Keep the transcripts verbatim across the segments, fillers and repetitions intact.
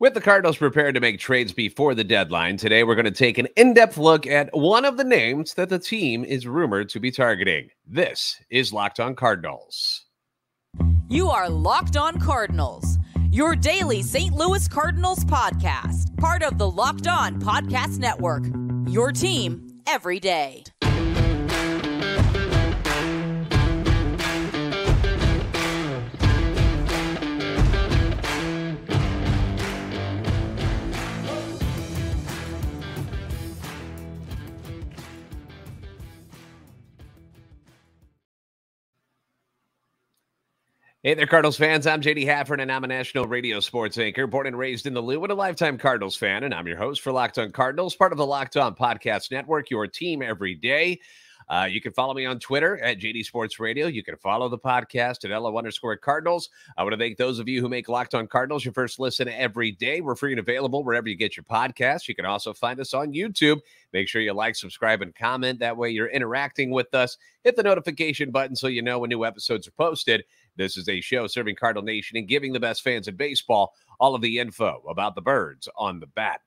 With the Cardinals prepared to make trades before the deadline, today we're going to take an in-depth look at one of the names that the team is rumored to be targeting. This is Locked On Cardinals. You are Locked On Cardinals, your daily Saint Louis Cardinals podcast, part of the Locked On Podcast Network, your team every day. Hey there, Cardinals fans. I'm J D Hafford, and I'm a national radio sports anchor, born and raised in the Lou, and a lifetime Cardinals fan. And I'm your host for Locked On Cardinals, part of the Locked On Podcast Network, your team every day. Uh, you can follow me on Twitter at J D Sports Radio. You can follow the podcast at L O underscore Cardinals. I want to thank those of you who make Locked On Cardinals your first listen every day. We're free and available wherever you get your podcasts. You can also find us on YouTube. Make sure you like, subscribe, and comment. That way you're interacting with us. Hit the notification button so you know when new episodes are posted. This is a show serving Cardinal Nation and giving the best fans in baseball all of the info about the birds on the bat.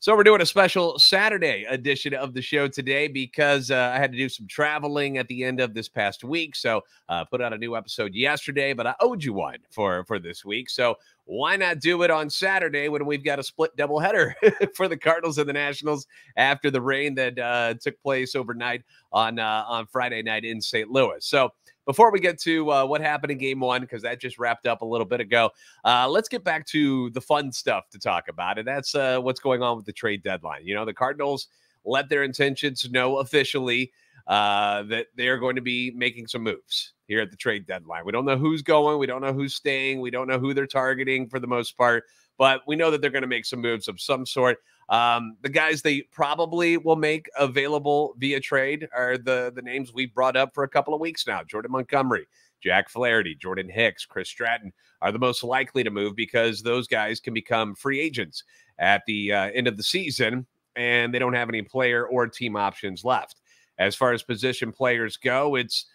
So we're doing a special Saturday edition of the show today because uh, I had to do some traveling at the end of this past week. So I uh, put out a new episode yesterday, but I owed you one for, for this week. So why not do it on Saturday when we've got a split doubleheader for the Cardinals and the Nationals after the rain that uh, took place overnight on, uh, on Friday night in Saint Louis. So before we get to uh, what happened in game one, because that just wrapped up a little bit ago, uh, let's get back to the fun stuff to talk about, and that's uh, what's going on with the trade deadline. You know, the Cardinals let their intentions know officially uh, that they're going to be making some moves here at the trade deadline. We don't know who's going. We don't know who's staying. We don't know who they're targeting for the most part, but we know that they're going to make some moves of some sort. Um, the guys they probably will make available via trade are the, the names we brought up for a couple of weeks now. Jordan Montgomery, Jack Flaherty, Jordan Hicks, Chris Stratton are the most likely to move because those guys can become free agents at the uh, end of the season, and they don't have any player or team options left. As far as position players go, it's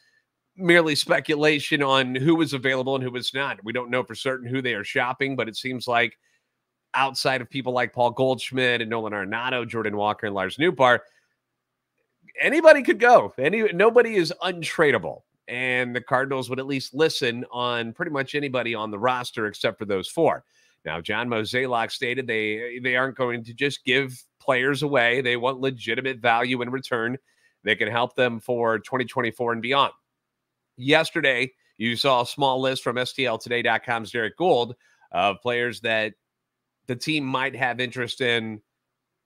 merely speculation on who was available and who was not. We don't know for certain who they are shopping, but it seems like outside of people like Paul Goldschmidt and Nolan Arenado, Jordan Walker, and Lars Nootbaar, anybody could go. Any Nobody is untradeable, and the Cardinals would at least listen on pretty much anybody on the roster except for those four. Now, John Mozeliak stated they, they aren't going to just give players away. They want legitimate value in return that can help them for twenty twenty-four and beyond. Yesterday, you saw a small list from S T L today dot com's Derek Gould of players that the team might have interest in,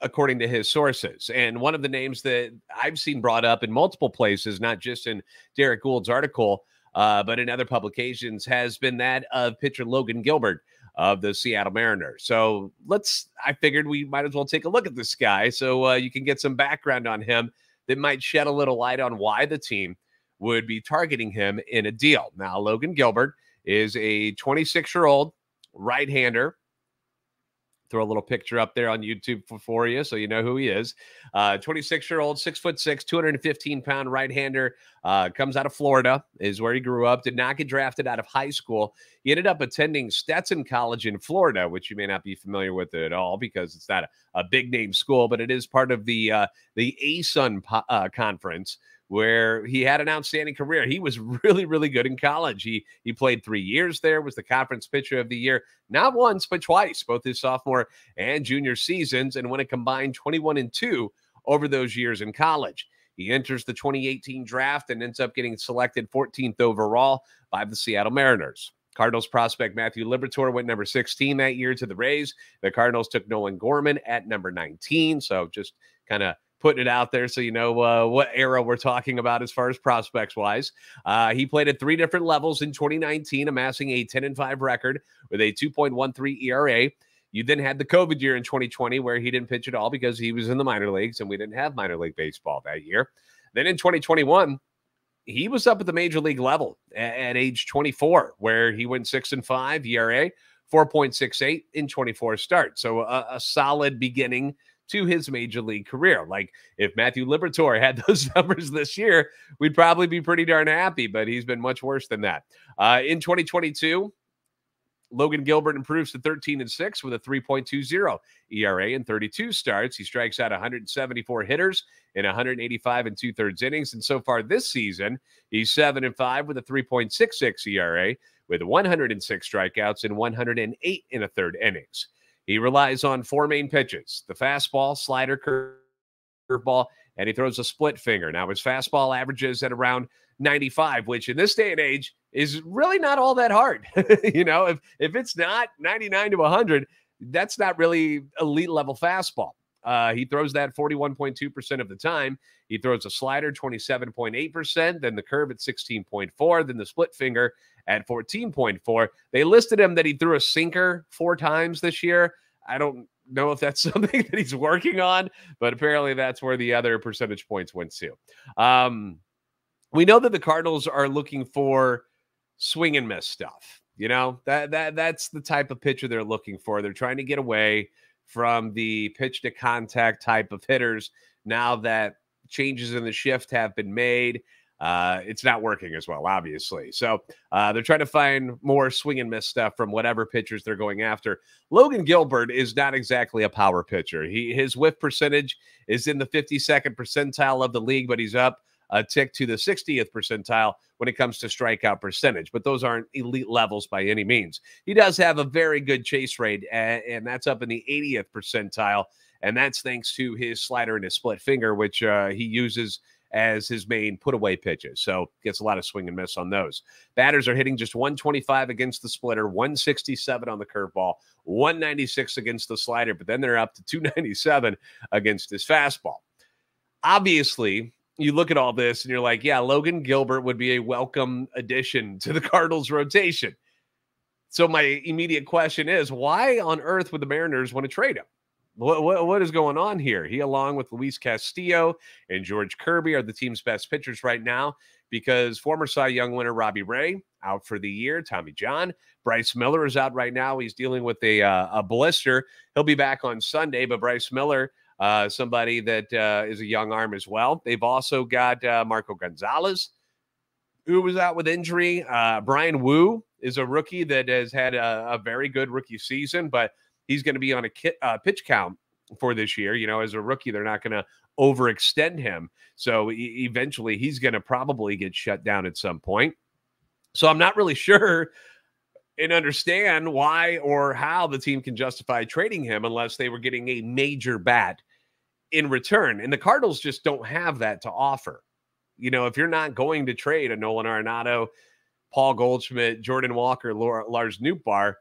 according to his sources. And one of the names that I've seen brought up in multiple places, not just in Derek Gould's article, uh, but in other publications, has been that of pitcher Logan Gilbert of the Seattle Mariners. So let's, I figured we might as well take a look at this guy so uh, you can get some background on him that might shed a little light on why the team would be targeting him in a deal. Now, Logan Gilbert is a twenty-six-year-old right-hander. Throw a little picture up there on YouTube for, for you so you know who he is. Uh, twenty-six-year-old, six foot six, two hundred fifteen pound right-hander, uh, comes out of Florida, is where he grew up, did not get drafted out of high school. He ended up attending Stetson College in Florida, which you may not be familiar with at all because it's not a, a big-name school, but it is part of the, uh, the A S U N uh, conference, where he had an outstanding career. He was really, really good in college. He he played three years there, was the conference pitcher of the year, not once, but twice, both his sophomore and junior seasons, and won a combined twenty-one and two over those years in college. He enters the twenty eighteen draft and ends up getting selected fourteenth overall by the Seattle Mariners. Cardinals prospect Matthew Liberatore went number sixteen that year to the Rays. The Cardinals took Nolan Gorman at number nineteen, so just kind of putting it out there so you know uh, what era we're talking about as far as prospects-wise. Uh, he played at three different levels in twenty nineteen, amassing a ten and five record with a two point one three E R A. You then had the COVID year in twenty twenty where he didn't pitch at all because he was in the minor leagues and we didn't have minor league baseball that year. Then in twenty twenty-one, he was up at the major league level at, at age twenty-four where he went six and five E R A, four point six eight in twenty-four starts. So a, a solid beginning to his major league career. Like if Matthew Liberatore had those numbers this year, we'd probably be pretty darn happy, but he's been much worse than that. Uh, in twenty twenty-two, Logan Gilbert improves to thirteen and six with a three point two oh E R A in thirty-two starts. He strikes out one hundred seventy-four hitters in one hundred eighty-five and two-thirds innings. And so far this season, he's seven and five with a three point six six E R A with one hundred six strikeouts in one hundred eight and a third innings. He relies on four main pitches: the fastball, slider, curveball, and he throws a split finger. Now, his fastball averages at around ninety-five, which in this day and age is really not all that hard. You know, if, if it's not ninety-nine to one hundred, that's not really elite level fastball. Uh, he throws that forty-one point two percent of the time. He throws a slider twenty-seven point eight percent, then the curve at sixteen point four, then the split finger at fourteen point four. They listed him that he threw a sinker four times this year. I don't know if that's something that he's working on, but apparently that's where the other percentage points went to. Um, we know that the Cardinals are looking for swing and miss stuff. You know, that that that's the type of pitcher they're looking for. They're trying to get away from the pitch to contact type of hitters. Now that changes in the shift have been made, uh, it's not working as well, obviously. So uh, they're trying to find more swing and miss stuff from whatever pitchers they're going after. Logan Gilbert is not exactly a power pitcher. He, his whiff percentage is in the fifty-second percentile of the league, but he's up a tick to the sixtieth percentile when it comes to strikeout percentage, but those aren't elite levels by any means. He does have a very good chase rate, and that's up in the eightieth percentile, and that's thanks to his slider and his split finger, which uh, he uses as his main put-away pitches, so gets a lot of swing and miss on those. Batters are hitting just one twenty-five against the splitter, one sixty-seven on the curveball, one ninety-six against the slider, but then they're up to two ninety-seven against his fastball. Obviously, you look at all this and you're like, yeah, Logan Gilbert would be a welcome addition to the Cardinals rotation. So my immediate question is, why on earth would the Mariners want to trade him? What, what, what is going on here? He, along with Luis Castillo and George Kirby, are the team's best pitchers right now because former Cy Young winner Robbie Ray out for the year, Tommy John. Bryce Miller is out right now. He's dealing with a, uh, a blister. He'll be back on Sunday, but Bryce Miller, Uh, somebody that uh, is a young arm as well. They've also got uh, Marco Gonzalez, who was out with injury. Uh, Brian Wu is a rookie that has had a, a very good rookie season, but he's going to be on a kit, uh, pitch count for this year. You know, as a rookie, they're not going to overextend him. So e- eventually he's going to probably get shut down at some point. So I'm not really sure and understand why or how the team can justify trading him unless they were getting a major bat in return. And the Cardinals just don't have that to offer. You know, if you're not going to trade a Nolan Arenado, Paul Goldschmidt, Jordan Walker, Lars Nootbaar,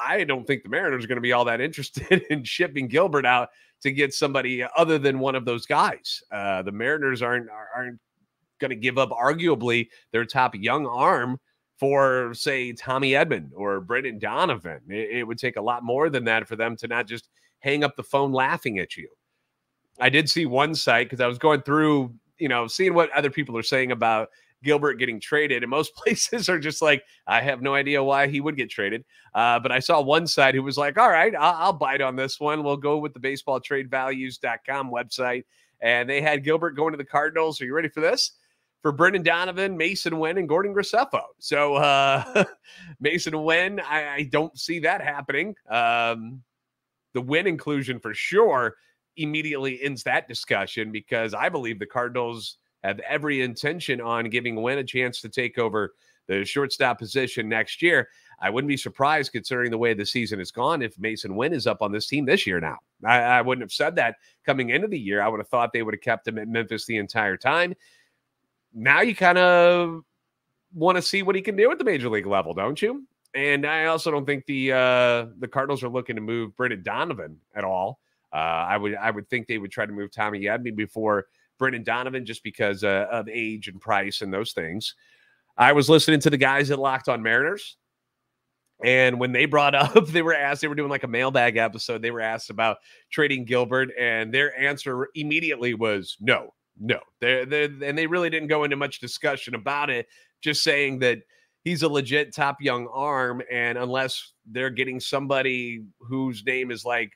I don't think the Mariners are going to be all that interested in shipping Gilbert out to get somebody other than one of those guys. Uh, the Mariners aren't, aren't going to give up arguably their top young arm for, say, Tommy Edman or Brendan Donovan. It, it would take a lot more than that for them to not just hang up the phone laughing at you. I did see one site because I was going through, you know, seeing what other people are saying about Gilbert getting traded. And most places are just like, I have no idea why he would get traded. Uh, but I saw one site who was like, all right, I'll, I'll bite on this one. We'll go with the baseball trade values dot com website. And they had Gilbert going to the Cardinals. Are you ready for this? For Brendan Donovan, Mason Wynn, and Gordon Graceffo. So uh, Mason Wynn, I, I don't see that happening. Um, the Wynn inclusion for sure immediately ends that discussion because I believe the Cardinals have every intention on giving Wynn a chance to take over the shortstop position next year. I wouldn't be surprised considering the way the season has gone if Mason Wynn is up on this team this year now. I, I wouldn't have said that coming into the year. I would have thought they would have kept him at Memphis the entire time. Now you kind of want to see what he can do at the major league level, don't you? And I also don't think the uh, the Cardinals are looking to move Brendan Donovan at all. Uh, I would I would think they would try to move Tommy Edman before Brendan Donovan just because uh, of age and price and those things. I was listening to the guys at Locked On Mariners, and when they brought up, they were asked, they were doing like a mailbag episode. They were asked about trading Gilbert, and their answer immediately was no. No, they're, they're, and they really didn't go into much discussion about it, just saying that he's a legit top young arm, and unless they're getting somebody whose name is like,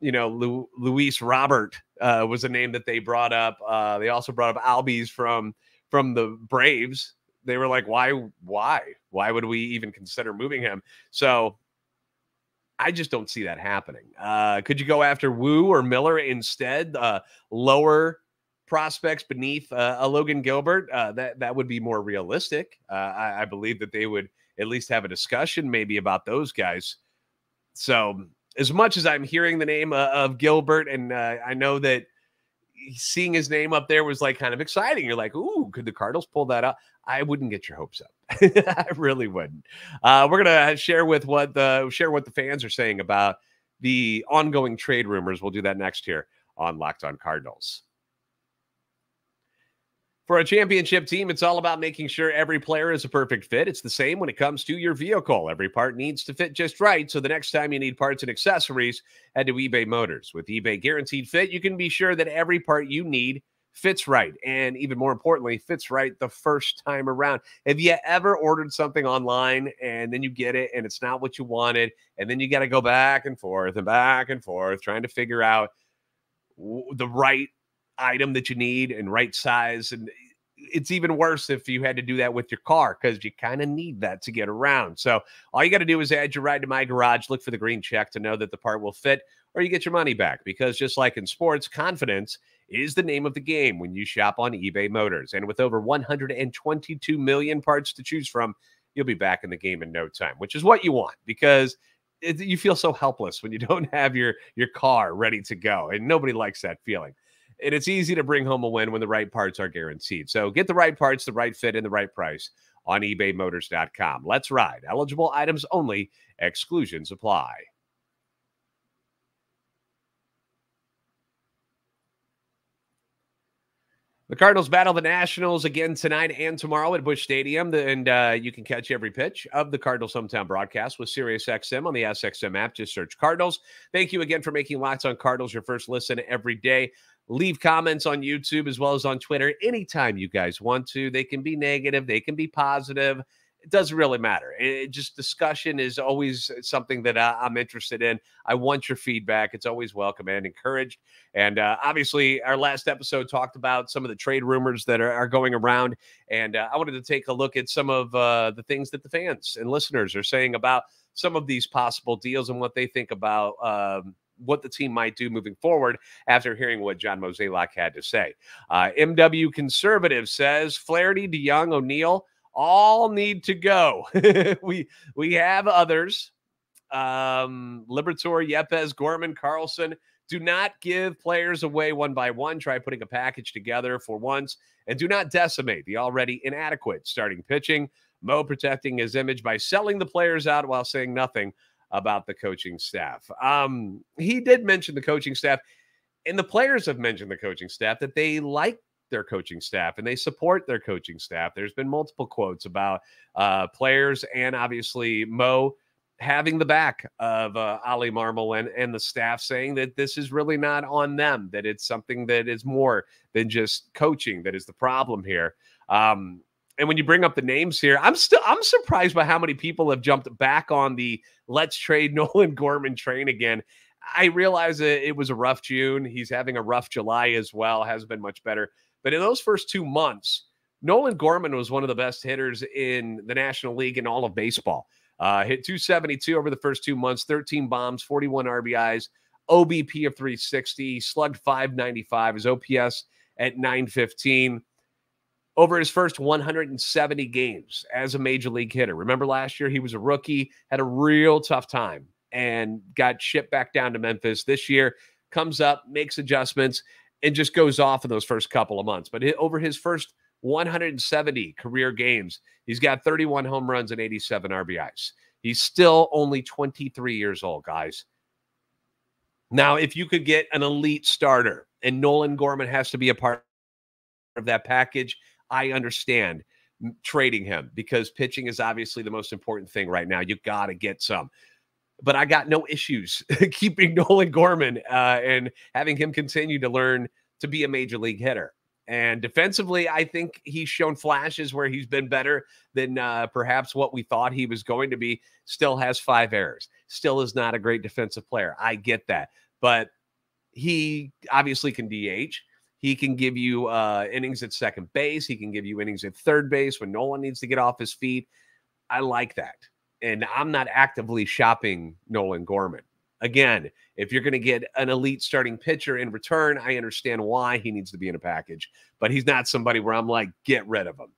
you know, Lu, Luis Robert uh, was a name that they brought up. Uh, they also brought up Albies from, from the Braves. they were like, why, why, why would we even consider moving him? So I just don't see that happening. Uh, could you go after Wu or Miller instead? Uh, lower prospects beneath uh, a Logan Gilbert, uh, that, that would be more realistic. Uh, I, I believe that they would at least have a discussion maybe about those guys. So as much as I'm hearing the name uh, of Gilbert, and uh, I know that seeing his name up there was like kind of exciting. You're like, ooh, could the Cardinals pull that up? I wouldn't get your hopes up. I really wouldn't. Uh, we're going to share with what the share what the fans are saying about the ongoing trade rumors. We'll do that next here on Locked On Cardinals. For a championship team, it's all about making sure every player is a perfect fit. It's the same when it comes to your vehicle. Every part needs to fit just right, so the next time you need parts and accessories, head to eBay Motors. With eBay Guaranteed Fit, you can be sure that every part you need fits right, and even more importantly, fits right the first time around. Have you ever ordered something online, and then you get it, and it's not what you wanted, and then you got to go back and forth and back and forth trying to figure out the right item that you need and right size? And it's even worse if you had to do that with your car, because you kind of need that to get around. So all you got to do is add your ride to My Garage, look for the green check to know that the part will fit, or you get your money back, because just like in sports, confidence is the name of the game when you shop on eBay Motors. And with over one hundred twenty-two million parts to choose from, you'll be back in the game in no time, which is what you want, because it, you feel so helpless when you don't have your your car ready to go, and nobody likes that feeling. And it's easy to bring home a win when the right parts are guaranteed. So get the right parts, the right fit, and the right price on ebay motors dot com. Let's ride. Eligible items only. Exclusions apply. The Cardinals battle the Nationals again tonight and tomorrow at Busch Stadium. And uh, you can catch every pitch of the Cardinals hometown broadcast with SiriusXM on the S X M app. Just search Cardinals. Thank you again for making Locked On Cardinals your first listen every day. Leave comments on YouTube as well as on Twitter anytime you guys want to. They can be negative. They can be positive. It doesn't really matter. It just discussion is always something that I, I'm interested in. I want your feedback. It's always welcome and encouraged. And uh, obviously, our last episode talked about some of the trade rumors that are, are going around. And uh, I wanted to take a look at some of uh, the things that the fans and listeners are saying about some of these possible deals and what they think about um, what the team might do moving forward after hearing what John Mozeliak had to say. Uh, M W Conservative says, Flaherty, DeYoung, O'Neill all need to go. we we have others. Um, Liberatore, Yepez, Gorman, Carlson. Do not give players away one by one. Try putting a package together for once, and do not decimate the already inadequate starting pitching. Mo protecting his image by selling the players out while saying nothing about the coaching staff. Um, he did mention the coaching staff, and the players have mentioned the coaching staff, that they like their coaching staff and they support their coaching staff. There's been multiple quotes about uh, players and obviously Mo having the back of uh, Ollie Marmol and, and the staff, saying that this is really not on them, that it's something that is more than just coaching that is the problem here. Um, and when you bring up the names here, I'm still I'm surprised by how many people have jumped back on the let's trade Nolan Gorman train again. I realize it, it was a rough June. He's having a rough July as well. Hasn't been much better. But in those first two months, Nolan Gorman was one of the best hitters in the National League in all of baseball. Uh, hit two seventy-two over the first two months, thirteen bombs, forty-one R B Is, O B P of three sixty, slugged five ninety-five, his O P S at nine fifteen. Over his first one hundred seventy games as a major league hitter. Remember last year, he was a rookie, had a real tough time, and got shipped back down to Memphis. This year, comes up, makes adjustments, and just goes off in those first couple of months. But over his first one hundred seventy career games, he's got thirty-one home runs and eighty-seven R B Is. He's still only twenty-three years old, guys. Now, if you could get an elite starter, and Nolan Gorman has to be a part of that package, I understand trading him, because pitching is obviously the most important thing right now. You got to get some. But I got no issues keeping Nolan Gorman uh, and having him continue to learn to be a major league hitter. And defensively, I think he's shown flashes where he's been better than uh, perhaps what we thought he was going to be. Still has five errors. Still is not a great defensive player. I get that. But he obviously can D H. He can give you uh, innings at second base. He can give you innings at third base when no one needs to get off his feet. I like that. And I'm not actively shopping Nolan Gorman. Again, if you're going to get an elite starting pitcher in return, I understand why he needs to be in a package. But he's not somebody where I'm like, get rid of him.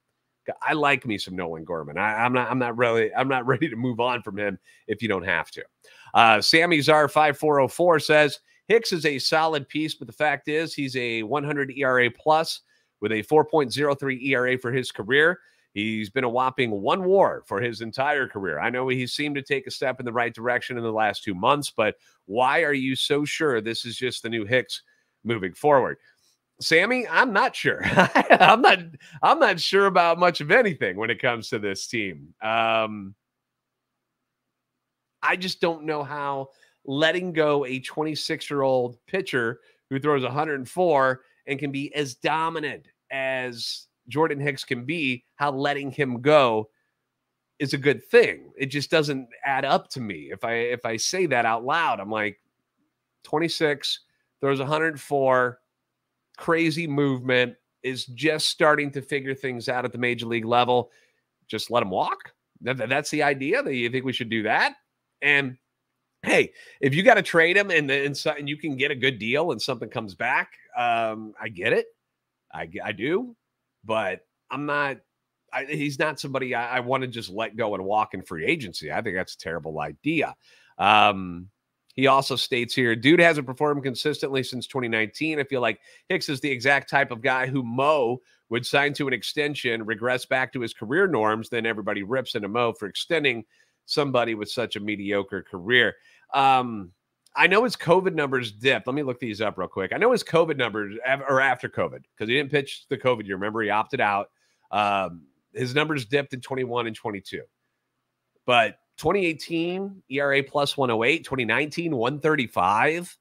I like me some Nolan Gorman. I, I'm not. I'm not really. I'm not ready to move on from him if you don't have to. Uh, Sammy Czar five four zero four says Hicks is a solid piece, but the fact is he's a one hundred E R A plus with a four point oh three E R A for his career. He's been a whopping one WAR for his entire career. I know he seemed to take a step in the right direction in the last two months, but why are you so sure this is just the new Hicks moving forward? Sammy, I'm not sure. I'm not. I'm not sure about much of anything when it comes to this team. Um, I just don't know how letting go a twenty-six-year-old pitcher who throws one hundred four and can be as dominant as Jordan Hicks can be, how letting him go is a good thing. It just doesn't add up to me. If I if I say that out loud, I'm like, twenty-six, throws one hundred four. Crazy movement, is just starting to figure things out at the major league level. Just let him walk. That, that's the idea. That you think we should do that? And hey, if you got to trade him and, and, and you can get a good deal and something comes back, um, I get it. I, I do. But I'm not, I, he's not somebody I, I want to just let go and walk in free agency. I think that's a terrible idea. Um, He also states here, dude hasn't performed consistently since twenty nineteen. I feel like Hicks is the exact type of guy who Mo would sign to an extension, regress back to his career norms, then everybody rips into Mo for extending somebody with such a mediocre career. Um, I know his COVID numbers dipped. Let me look these up real quick. I know his COVID numbers are after COVID because he didn't pitch the COVID year. Remember, he opted out. Um, his numbers dipped in twenty-one and twenty-two. But twenty eighteen, E R A plus one oh eight, twenty nineteen, one thirty-five.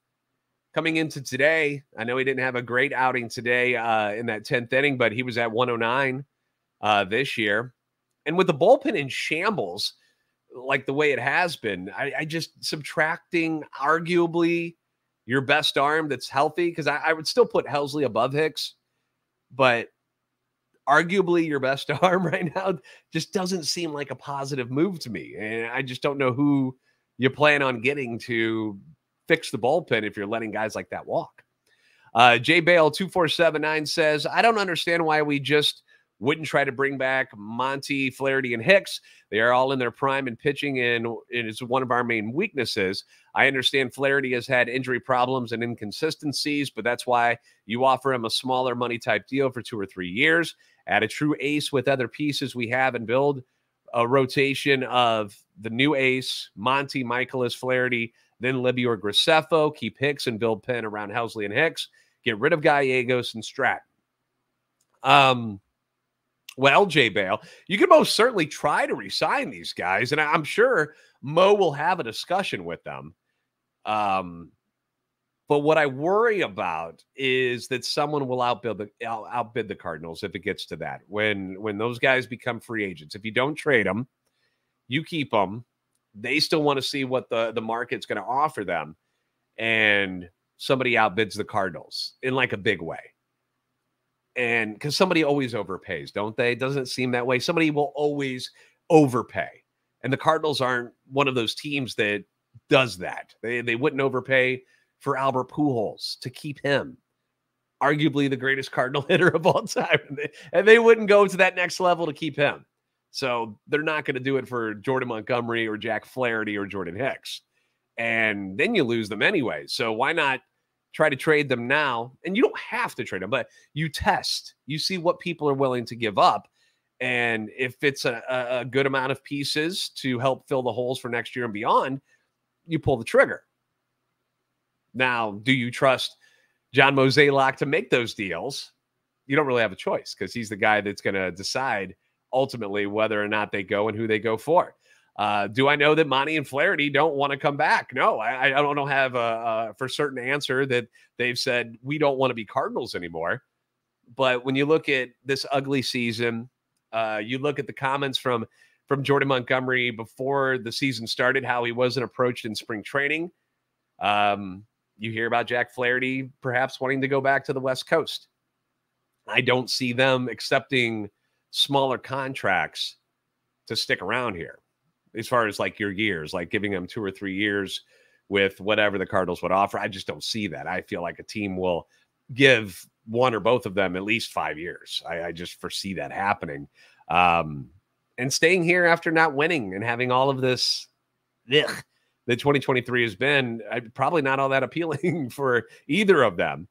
Coming into today, I know he didn't have a great outing today uh, in that tenth inning, but he was at one oh nine uh, this year. And with the bullpen in shambles, like the way it has been, I, I just subtracting arguably your best arm that's healthy, because I, I would still put Helsley above Hicks, but arguably your best arm right now just doesn't seem like a positive move to me. And I just don't know who you plan on getting to fix the bullpen if you're letting guys like that walk. Uh, J Bale two four seven nine says, I don't understand why we just wouldn't try to bring back Monty, Flaherty, and Hicks. They are all in their prime and pitching, and it is one of our main weaknesses. I understand Flaherty has had injury problems and inconsistencies, but that's why you offer him a smaller money type deal for two or three years. Add a true ace with other pieces we have and build a rotation of the new ace, Monty, Michaelis, Flaherty, then Libby or Graceffo. Keep Hicks and build Penn around Helsley and Hicks. Get rid of Gallegos and Stratton. Um, well, J Bale, you can most certainly try to resign these guys, and I'm sure Mo will have a discussion with them. Um, But what I worry about is that someone will outbid the, outbid the Cardinals if it gets to that. When when those guys become free agents, if you don't trade them, you keep them. They still want to see what the, the market's going to offer them. And somebody outbids the Cardinals in like a big way. And because somebody always overpays, don't they? It doesn't seem that way. Somebody will always overpay. And the Cardinals aren't one of those teams that does that. They, they wouldn't overpay for Albert Pujols to keep him, arguably the greatest Cardinal hitter of all time. And they, and they wouldn't go to that next level to keep him. So they're not going to do it for Jordan Montgomery or Jack Flaherty or Jordan Hicks. And then you lose them anyway. So why not try to trade them now? And you don't have to trade them, but you test. You see what people are willing to give up. And if it's a, a good amount of pieces to help fill the holes for next year and beyond, you pull the trigger. Now, do you trust John Mozeliak to make those deals? You don't really have a choice because he's the guy that's going to decide ultimately whether or not they go and who they go for. Uh, do I know that Monty and Flaherty don't want to come back? No, I, I don't have a, a for certain answer that they've said we don't want to be Cardinals anymore. But when you look at this ugly season, uh, you look at the comments from, from Jordan Montgomery before the season started, how he wasn't approached in spring training. Um, you hear about Jack Flaherty perhaps wanting to go back to the West Coast. I don't see them accepting smaller contracts to stick around here as far as like your years, like giving them two or three years with whatever the Cardinals would offer. I just don't see that. I feel like a team will give one or both of them at least five years. I, I just foresee that happening. Um, and staying here after not winning and having all of this, ugh, that twenty twenty-three has been uh, probably not all that appealing for either of them.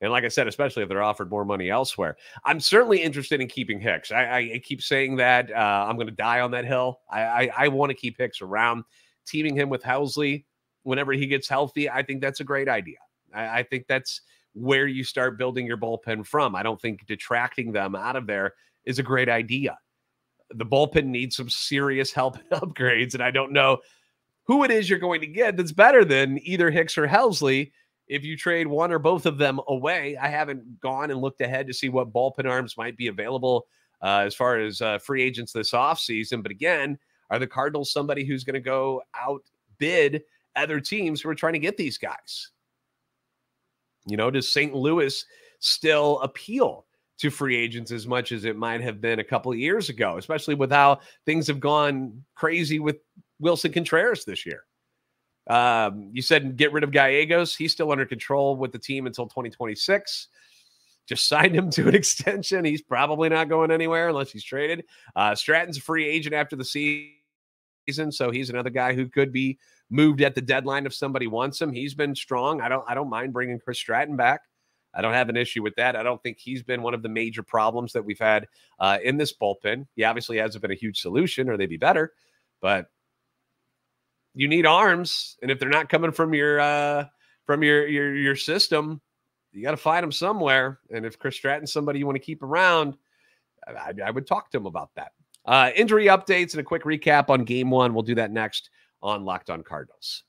And like I said, especially if they're offered more money elsewhere. I'm certainly interested in keeping Hicks. I, I, I keep saying that. uh, I'm going to die on that hill. I, I, I want to keep Hicks around. Teaming him with Housley whenever he gets healthy, I think that's a great idea. I, I think that's where you start building your bullpen from. I don't think detracting them out of there is a great idea. The bullpen needs some serious help and upgrades, and I don't know who it is you're going to get that's better than either Hicks or Housley. If you trade one or both of them away, I haven't gone and looked ahead to see what bullpen arms might be available uh, as far as uh, free agents this offseason. But again, are the Cardinals somebody who's going to go outbid other teams who are trying to get these guys? You know, does Saint Louis still appeal to free agents as much as it might have been a couple of years ago, especially with how things have gone crazy with Wilson Contreras this year? Um, you said get rid of Gallegos. He's still under control with the team until twenty twenty-six. Just signed him to an extension. He's probably not going anywhere unless he's traded. Uh, Stratton's a free agent after the season, so he's another guy who could be moved at the deadline if somebody wants him. He's been strong. I don't, I don't mind bringing Chris Stratton back. I don't have an issue with that. I don't think he's been one of the major problems that we've had uh, in this bullpen. He obviously hasn't been a huge solution, or they'd be better, but you need arms, and if they're not coming from your uh, from your your, your system, you got to find them somewhere. And if Chris Stratton's somebody you want to keep around, I, I would talk to him about that. Uh, injury updates and a quick recap on Game One. We'll do that next on Locked On Cardinals.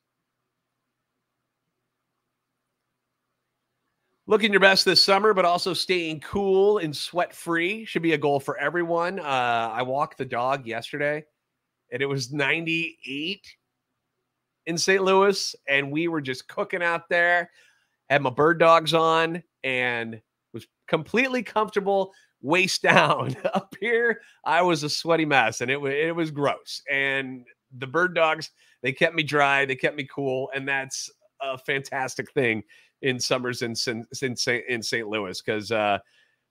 Looking your best this summer, but also staying cool and sweat-free should be a goal for everyone. Uh, I walked the dog yesterday, and it was ninety-eight. In Saint Louis, and we were just cooking out there. Had my bird dogs on and was completely comfortable waist down. Up here, I was a sweaty mess, and it was it was gross. And the bird dogs, they kept me dry, they kept me cool, and that's a fantastic thing in summers in in Saint Louis, because uh,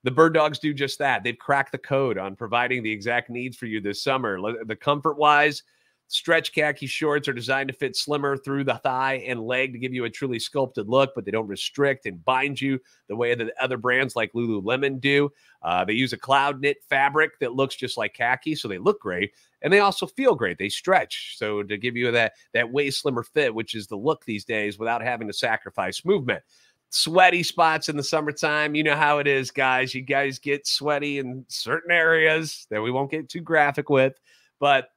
the bird dogs do just that. They've cracked the code on providing the exact needs for you this summer. The comfort-wise, stretch khaki shorts are designed to fit slimmer through the thigh and leg to give you a truly sculpted look, but they don't restrict and bind you the way that other brands like Lululemon do. Uh, they use a cloud knit fabric that looks just like khaki, so they look great, and they also feel great. They stretch, so to give you that, that way slimmer fit, which is the look these days without having to sacrifice movement. Sweaty spots in the summertime. You know how it is, guys. You guys get sweaty in certain areas that we won't get too graphic with, but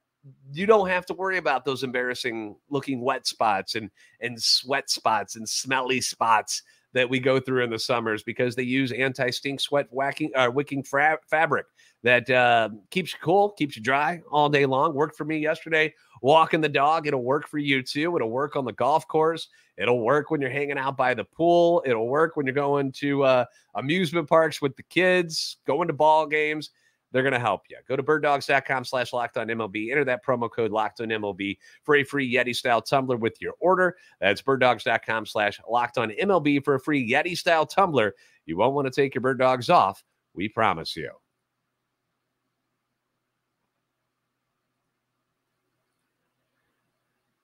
you don't have to worry about those embarrassing looking wet spots and, and sweat spots and smelly spots that we go through in the summers, because they use anti-stink sweat whacking, uh, wicking fra- fabric that uh, keeps you cool, keeps you dry all day long. Worked for me yesterday, walking the dog. It'll work for you too. It'll work on the golf course. It'll work when you're hanging out by the pool. It'll work when you're going to uh, amusement parks with the kids, going to ball games. They're going to help you. Go to birddogs.com slash LockedOnMLB. Enter that promo code LockedOnMLB for a free Yeti-style tumbler with your order. That's birddogs.com slash LockedOnMLB for a free Yeti-style tumbler. You won't want to take your bird dogs off. We promise you.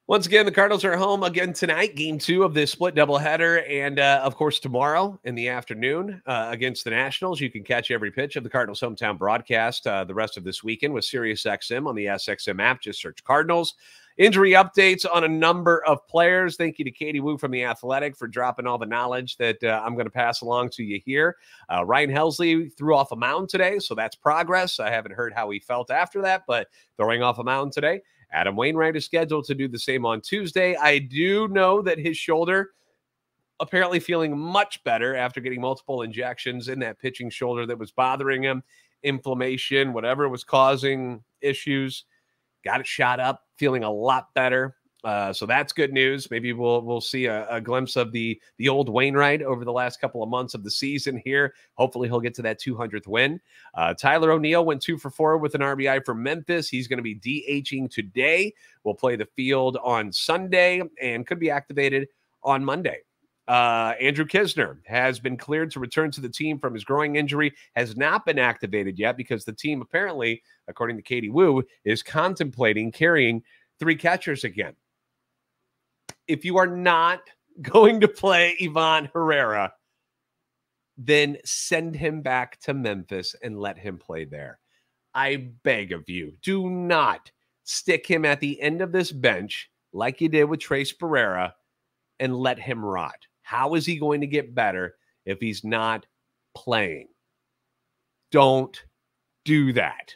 Once again, the Cardinals are home again tonight, game two of this split doubleheader, and uh, of course tomorrow in the afternoon uh, against the Nationals. You can catch every pitch of the Cardinals' hometown broadcast uh, the rest of this weekend with SiriusXM on the S X M app. Just search Cardinals. Injury updates on a number of players. Thank you to Katie Wu from The Athletic for dropping all the knowledge that uh, I'm going to pass along to you here. Uh, Ryan Helsley threw off a mound today, so that's progress. I haven't heard how he felt after that, but throwing off a mound today. Adam Wainwright is scheduled to do the same on Tuesday. I do know that his shoulder apparently feeling much better after getting multiple injections in that pitching shoulder that was bothering him. Inflammation, whatever was causing issues, got it shot up, feeling a lot better. Uh, so that's good news. Maybe we'll we'll see a, a glimpse of the the old Wainwright over the last couple of months of the season here. Hopefully he'll get to that two hundredth win. Uh, Tyler O'Neill went two for four with an R B I for Memphis. He's going to be DHing today. We'll play the field on Sunday and could be activated on Monday. Uh, Andrew Kisner has been cleared to return to the team from his growing injury, has not been activated yet because the team apparently, according to Katie Wu, is contemplating carrying three catchers again. If you are not going to play Ivan Herrera, then send him back to Memphis and let him play there. I beg of you, do not stick him at the end of this bench like you did with Trace Pereira and let him rot. How is he going to get better if he's not playing? Don't do that.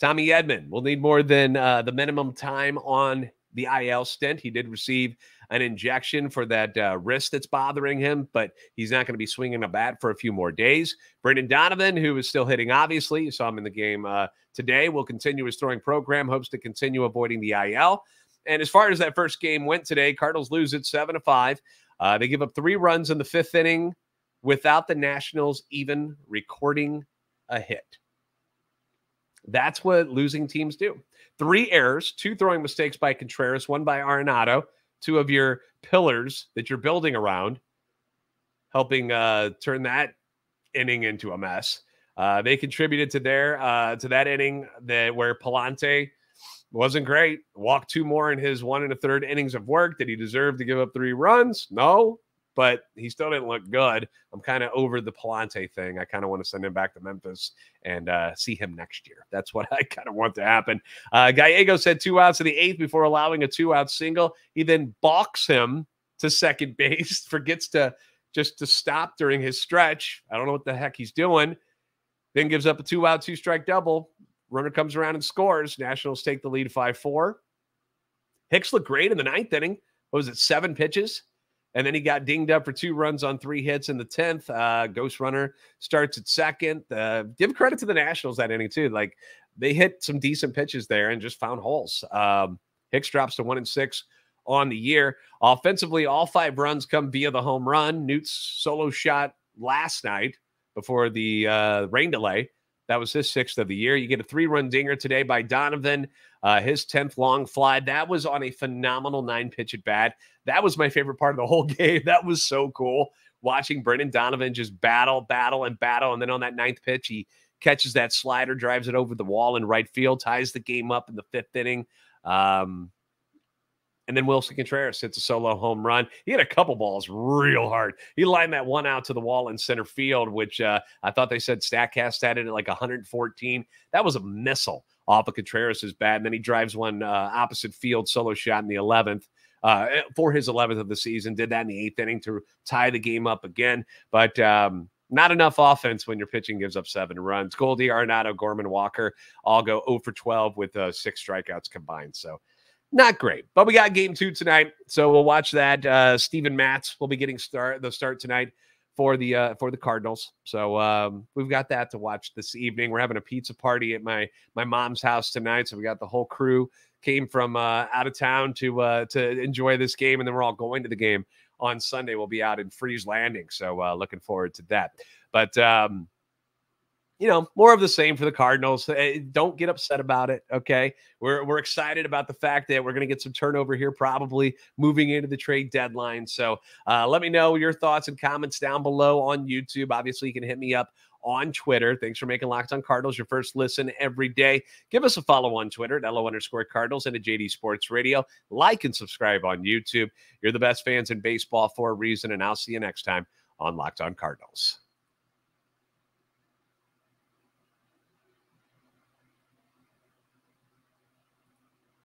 Tommy Edman will need more than uh, the minimum time on the I L stint. He did receive an injection for that uh, wrist that's bothering him, but he's not going to be swinging a bat for a few more days. Brendan Donovan, who is still hitting, obviously. You saw him in the game uh, today. Will continue his throwing program, hopes to continue avoiding the I L. And as far as that first game went today, Cardinals lose it seven to five. Uh, they give up three runs in the fifth inning without the Nationals even recording a hit. That's what losing teams do. Three errors, two throwing mistakes by Contreras, one by Arenado, two of your pillars that you're building around, helping uh, turn that inning into a mess. Uh, they contributed to their uh, to that inning that where Palante wasn't great, walked two more in his one and a third innings of work. Did he deserve to give up three runs? No, but he still didn't look good. I'm kind of over the Palante thing. I kind of want to send him back to Memphis and uh, see him next year. That's what I kind of want to happen. Uh, Gallegos had two outs in the eighth before allowing a two-out single. He then balks him to second base, forgets to just to stop during his stretch. I don't know what the heck he's doing. Then gives up a two-out, two-strike double. Runner comes around and scores. Nationals take the lead five four. Hicks looked great in the ninth inning. What was it, seven pitches? And then he got dinged up for two runs on three hits in the tenth. Uh, Ghost Runner starts at second. Uh, give credit to the Nationals that inning, too. Like, they hit some decent pitches there and just found holes. Um, Hicks drops to one and six on the year. Offensively, all five runs come via the home run. Newt's solo shot last night before the uh, rain delay. That was his sixth of the year. You get a three-run dinger today by Donovan, uh, his tenth long fly. That was on a phenomenal nine-pitch at-bat. That was my favorite part of the whole game. That was so cool, watching Brendan Donovan just battle, battle, and battle. And then on that ninth pitch, he catches that slider, drives it over the wall in right field, ties the game up in the fifth inning. Um, and then Wilson Contreras hits a solo home run. He had a couple balls real hard. He lined that one out to the wall in center field, which uh, I thought they said Statcast had it at like one hundred fourteen. That was a missile off of Contreras' bat. And then he drives one uh, opposite field solo shot in the eleventh. Uh, for his eleventh of the season, did that in the eighth inning to tie the game up again. But um, not enough offense when your pitching gives up seven runs. Goldie, Arenado, Gorman, Walker all go oh for twelve with uh, six strikeouts combined. So not great. But we got game two tonight, so we'll watch that. Uh, Steven Matz will be getting start the start tonight for the uh, for the Cardinals. So um, we've got that to watch this evening. We're having a pizza party at my my mom's house tonight, so we got the whole crew. Came from uh, out of town to uh, to enjoy this game, and then we're all going to the game on Sunday. We'll be out in Freeze Landing, so uh, looking forward to that. But, um, you know, more of the same for the Cardinals. Don't get upset about it, okay? We're, we're excited about the fact that we're going to get some turnover here probably moving into the trade deadline. So uh, let me know your thoughts and comments down below on YouTube. Obviously, you can hit me up on Twitter. Thanks for making Locked On Cardinals your first listen every day. Give us a follow on Twitter at L O underscore Cardinals and at J D Sports Radio. Like and subscribe on YouTube. You're the best fans in baseball for a reason, and I'll see you next time on Locked On Cardinals.